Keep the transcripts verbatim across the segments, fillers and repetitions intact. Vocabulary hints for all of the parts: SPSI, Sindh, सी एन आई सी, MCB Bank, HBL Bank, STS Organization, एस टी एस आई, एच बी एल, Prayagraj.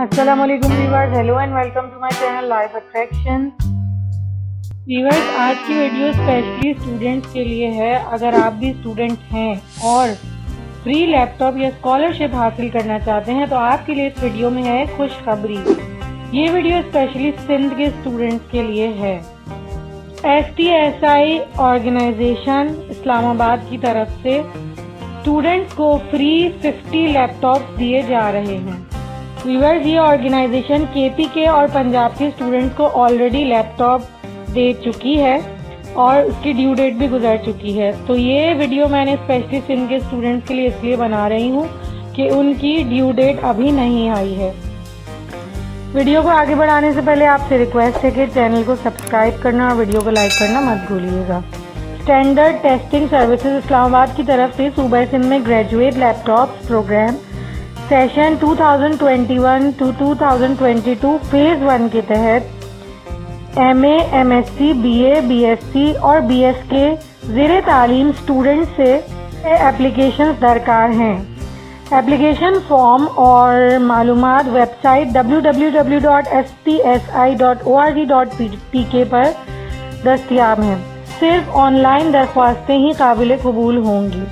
अस्सलामुअलैकुम viewers, hello and welcome to my channel life attraction. Viewers, आज की video specially students के लिए है। अगर आप भी स्टूडेंट हैं और फ्री लैपटॉप या स्कॉलरशिप हासिल करना चाहते हैं तो आपके लिए इस वीडियो में है खुशखबरी। ये वीडियो स्पेशली सिंध के स्टूडेंट्स के लिए है। एस टी एस आई organisation Islamabad की तरफ से स्टूडेंट्स को फ्री पचास लैपटॉप दिए जा रहे हैं। व्यूअर्स, ये ऑर्गेनाइजेशन केपी के और पंजाब के स्टूडेंट्स को ऑलरेडी लैपटॉप दे चुकी है और उसकी ड्यू डेट भी गुजर चुकी है। तो ये वीडियो मैंने स्पेशली सिंध के स्टूडेंट्स के लिए इसलिए बना रही हूँ कि उनकी ड्यू डेट अभी नहीं आई है। वीडियो को आगे बढ़ाने से पहले आपसे रिक्वेस्ट है कि चैनल को सब्सक्राइब करना और वीडियो को लाइक करना मत भूलिएगा। स्टैंडर्ड टेस्टिंग सर्विसेज इस्लामाबाद की तरफ से सूबा सिंध में ग्रेजुएट लैपटॉप प्रोग्राम सेशन दो हज़ार इक्कीस टू दो हज़ार बाईस फेज़ वन के तहत एमए, एमएससी, बीए, बीएससी और बीएस के ज़ेरे तालीम स्टूडेंट से एप्लीकेशन दरकार हैं। एप्लीकेशन फॉर्म और मालूमात website W W W dot S P S I dot O R G dot P K पर दस्तियाब हैं। सिर्फ ऑनलाइन दरख्वास्तें ही काबिल कबूल होंगी।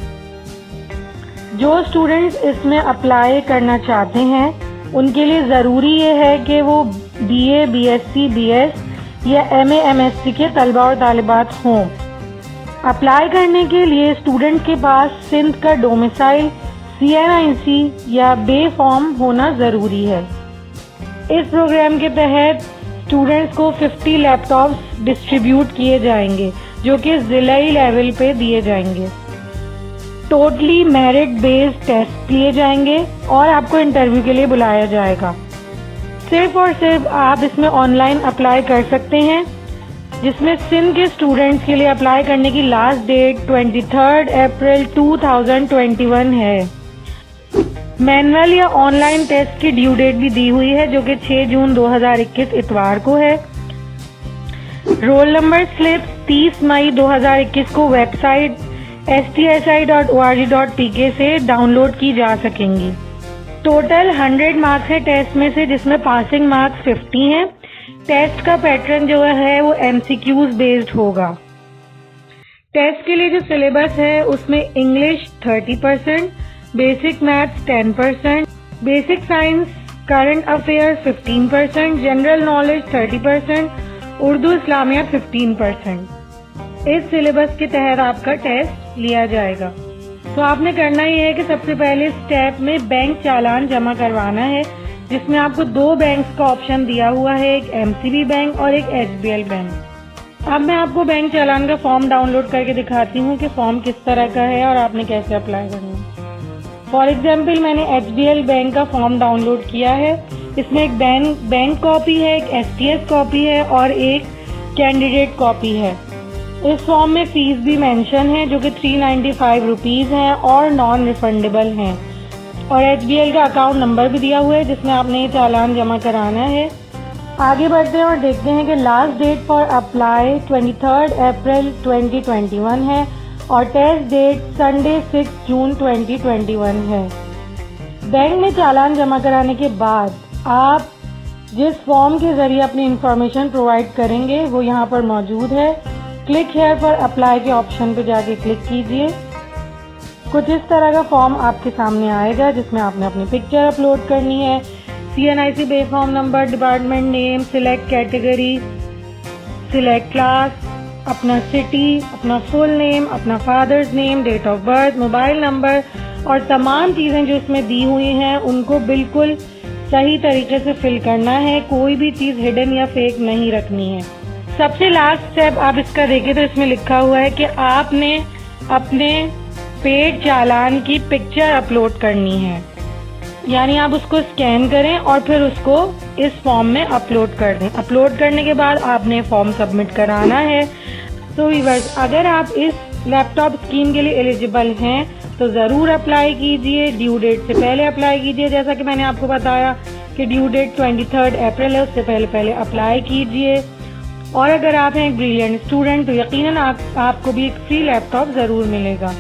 जो स्टूडेंट्स इसमें अप्लाई करना चाहते हैं उनके लिए ज़रूरी ये है कि वो बीए, बीएससी, बीएस या एमए, एमएससी के तलबा और तालिबात हों। अप्लाई करने के लिए स्टूडेंट के पास सिंध का डोमिसाइल, सी एन आई सी या बे फॉर्म होना ज़रूरी है। इस प्रोग्राम के तहत स्टूडेंट्स को पचास लैपटॉप्स डिस्ट्रीब्यूट किए जाएंगे जो कि ज़िलाई लेवल पे दिए जाएंगे। टोटली मेरिट बेस्ड टेस्ट लिए जाएंगे और आपको इंटरव्यू के लिए बुलाया जाएगा। सिर्फ और सिर्फ आप इसमें ऑनलाइन अप्लाई कर सकते हैं, जिसमें सिंध के स्टूडेंट्स के लिए अप्लाई करने की लास्ट डेट तेईस अप्रैल दो हज़ार इक्कीस है। मैनुअल या ऑनलाइन टेस्ट की ड्यू डेट भी दी हुई है जो कि छह जून दो हज़ार इक्कीस इतवार को है। रोल नंबर स्लिप तीस मई दो हज़ार इक्कीस को website एस टी एस आई dot O R G dot P K से डाउनलोड की जा सकेंगी। टोटल सौ मार्क्स है टेस्ट में से, जिसमें पासिंग मार्क्स पचास हैं। टेस्ट का पैटर्न जो है वो एम सी क्यूज़ बेस्ड होगा। टेस्ट के लिए जो सिलेबस है उसमें इंग्लिश तीस परसेंट, बेसिक मैथ्स दस percent, basic science, current affairs पंद्रह परसेंट, जनरल नॉलेज तीस परसेंट, उर्दू इस्लामिया पंद्रह परसेंट। इस सिलेबस के तहत आपका टेस्ट लिया जाएगा। तो आपने करना ये है कि सबसे पहले स्टेप में बैंक चालान जमा करवाना है, जिसमें आपको दो बैंक्स का ऑप्शन दिया हुआ है, एक एम सी बी बैंक और एक एच बी एल बैंक। अब मैं आपको बैंक चालान का फॉर्म डाउनलोड करके दिखाती हूँ कि फॉर्म किस तरह का है और आपने कैसे अप्लाई करना है। फॉर एग्जाम्पल, मैंने एच बी एल बैंक का फॉर्म डाउनलोड किया है। इसमें एक बैंक बैंक कॉपी है, एक एस टी एस कॉपी है और एक कैंडिडेट कॉपी है। इस फॉर्म में फीस भी मेंशन है जो कि तीन सौ पचानवे रुपीस है और नॉन रिफंडेबल हैं। और एच बी एल का अकाउंट नंबर भी दिया हुआ है जिसमें आपने ये चालान जमा कराना है। आगे बढ़ते हैं और देखते हैं कि लास्ट डेट फॉर अप्लाई तेईस अप्रैल दो हज़ार इक्कीस है और टेस्ट डेट संडे छह जून दो हज़ार इक्कीस है। बैंक में चालान जमा कराने के बाद आप जिस फॉर्म के ज़रिए अपनी इंफॉर्मेशन प्रोवाइड करेंगे वो यहाँ पर मौजूद है। क्लिक हेयर पर अप्लाई के ऑप्शन पर जाके क्लिक कीजिए। कुछ इस तरह का फॉर्म आपके सामने आएगा जिसमें आपने अपनी पिक्चर अपलोड करनी है, सी एन आई सी B form number, department name, select category, select class, अपना सिटी, अपना फुल नेम, अपना father's name, date of birth, mobile number और तमाम चीज़ें जो इसमें दी हुई हैं उनको बिल्कुल सही तरीके से फिल करना है। कोई भी चीज़ हिडन या फेक नहीं रखनी है। सबसे लास्ट स्टेप आप इसका देखें तो इसमें लिखा हुआ है कि आपने अपने पेड चालान की पिक्चर अपलोड करनी है, यानी आप उसको स्कैन करें और फिर उसको इस फॉर्म में अपलोड कर दें। अपलोड करने के बाद आपने फॉर्म सबमिट कराना है। तो व्यूअर्स, अगर आप इस लैपटॉप स्कीम के लिए एलिजिबल हैं तो ज़रूर अप्लाई कीजिए। ड्यू डेट से पहले अप्लाई कीजिए, जैसा कि मैंने आपको बताया कि due date twenty third April है, उससे पहले पहले अप्लाई कीजिए। और अगर आप हैं एक ब्रिलियंट स्टूडेंट तो यकीनन आप, आपको भी एक फ्री लैपटॉप ज़रूर मिलेगा।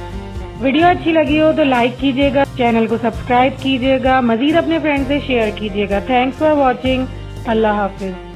वीडियो अच्छी लगी हो तो लाइक कीजिएगा, चैनल को सब्सक्राइब कीजिएगा, मजीद अपने फ्रेंड से शेयर कीजिएगा। Thanks for watching. अल्लाह हाफिज।